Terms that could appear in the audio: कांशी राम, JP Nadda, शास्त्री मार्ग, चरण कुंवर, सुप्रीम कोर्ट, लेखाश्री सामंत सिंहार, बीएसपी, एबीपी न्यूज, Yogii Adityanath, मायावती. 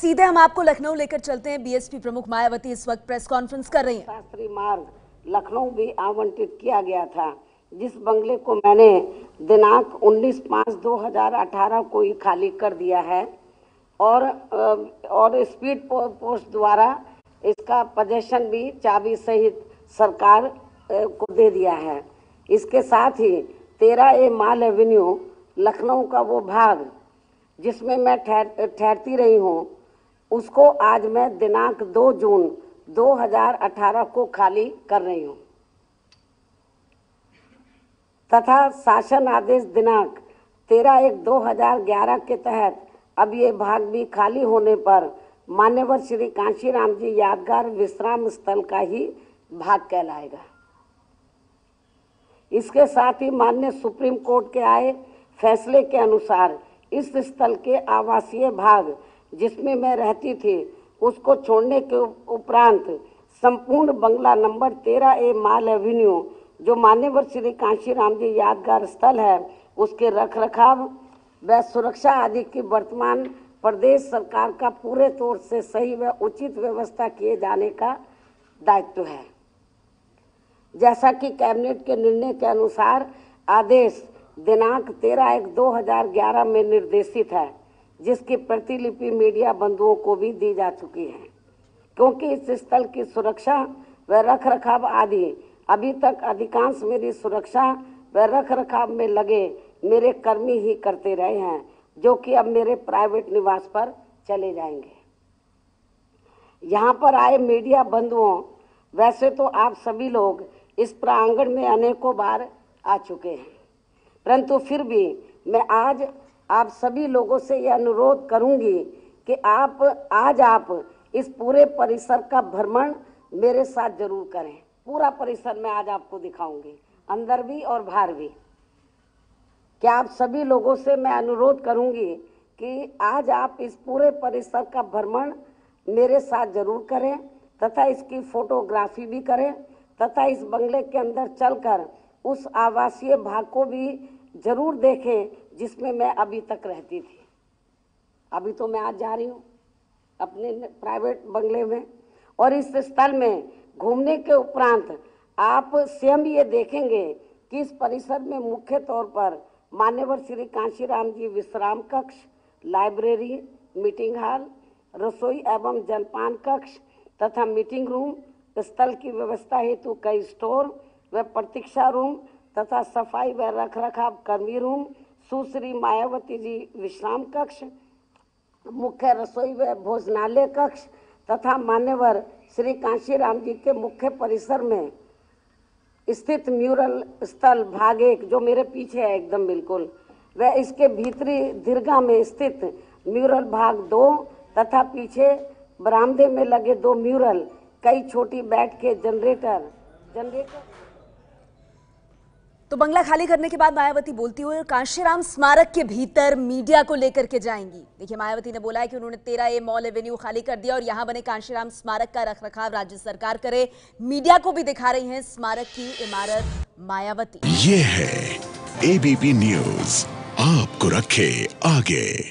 सीधे हम आपको लखनऊ लेकर चलते हैं। बीएसपी प्रमुख मायावती इस वक्त प्रेस कॉन्फ्रेंस कर रही हैं। शास्त्री मार्ग लखनऊ भी आवंटित किया गया था, जिस बंगले को मैंने दिनांक 19/5/2018 को ही खाली कर दिया है और स्पीड पोस्ट द्वारा इसका पोजेशन भी चाबी सहित सरकार को दे दिया है। इसके साथ ही 13A माल एवेन्यू लखनऊ का वो भाग जिसमें मैं ठहरती रही हूँ, उसको आज मैं दिनांक 2 जून 2018 को खाली कर रही हूँ तथा शासन आदेश दिनांक 13/1/2011 के तहत अब ये भाग भी खाली होने पर मान्यवर श्री कांशी राम जी यादगार विश्राम स्थल का ही भाग कहलाएगा। इसके साथ ही माननीय सुप्रीम कोर्ट के आए फैसले के अनुसार इस स्थल के आवासीय भाग जिसमें मैं रहती थी उसको छोड़ने के उपरांत संपूर्ण बंगला नंबर 13A माल एवेन्यू जो मान्यवर श्री कांशी राम जी यादगार स्थल है, उसके रखरखाव व सुरक्षा आदि की वर्तमान प्रदेश सरकार का पूरे तौर से सही व उचित व्यवस्था किए जाने का दायित्व है। जैसा कि कैबिनेट के निर्णय के अनुसार आदेश दिनांक 13/1/2011 में निर्देशित है, जिसकी प्रतिलिपि मीडिया बंधुओं को भी दी जा चुकी है, क्योंकि इस स्थल की सुरक्षा व रखरखाव आदि अभी तक अधिकांश मेरी सुरक्षा व रखरखाव में लगे मेरे कर्मी ही करते रहे हैं, जो कि अब मेरे प्राइवेट निवास पर चले जाएंगे। यहाँ पर आए मीडिया बंधुओं, वैसे तो आप सभी लोग इस प्रांगण में अनेकों बार आ चुके हैं, परंतु फिर भी मैं आज आप सभी लोगों से यह अनुरोध करूंगी कि आप आज इस पूरे परिसर का भ्रमण मेरे साथ जरूर करें। पूरा परिसर मैं आज आपको दिखाऊंगी, अंदर भी और बाहर भी। क्या आप सभी लोगों से मैं अनुरोध करूंगी कि आज आप इस पूरे परिसर का भ्रमण मेरे साथ जरूर करें तथा इसकी फोटोग्राफी भी करें तथा इस बंगले के अंदर चलकर उस आवासीय भाग को भी जरूर देखें जिसमें मैं अभी तक रहती थी। अभी तो मैं आज जा रही हूँ अपने प्राइवेट बंगले में, और इस स्थल में घूमने के उपरांत आप स्वयं ये देखेंगे कि इस परिसर में मुख्य तौर पर मान्यवर श्री कांशीराम जी विश्राम कक्ष, लाइब्रेरी, मीटिंग हॉल, रसोई एवं जलपान कक्ष तथा मीटिंग रूम, स्थल की व्यवस्था हेतु कई स्टोर व प्रतीक्षा रूम तथा सफाई व रखरखाव कर्मी रूम, सुश्री मायावती जी विश्राम कक्ष, मुख्य रसोई व भोजनालय कक्ष तथा मान्यवर श्री कांशीराम जी के मुख्य परिसर में स्थित म्यूरल स्थल भाग 1 जो मेरे पीछे है एकदम बिल्कुल, व इसके भीतरी दीर्घा में स्थित म्यूरल भाग 2 तथा पीछे बरामदे में लगे 2 म्यूरल, कई छोटी बैठ के जनरेटर। तो बंगला खाली करने के बाद मायावती बोलती हुई कांशीराम स्मारक के भीतर मीडिया को लेकर के जाएंगी। देखिए, मायावती ने बोला है कि उन्होंने 13A मॉल एवेन्यू खाली कर दिया और यहां बने कांशीराम स्मारक का रखरखाव राज्य सरकार करे। मीडिया को भी दिखा रही हैं स्मारक की इमारत मायावती। ये है एबीपी न्यूज, आपको रखे आगे।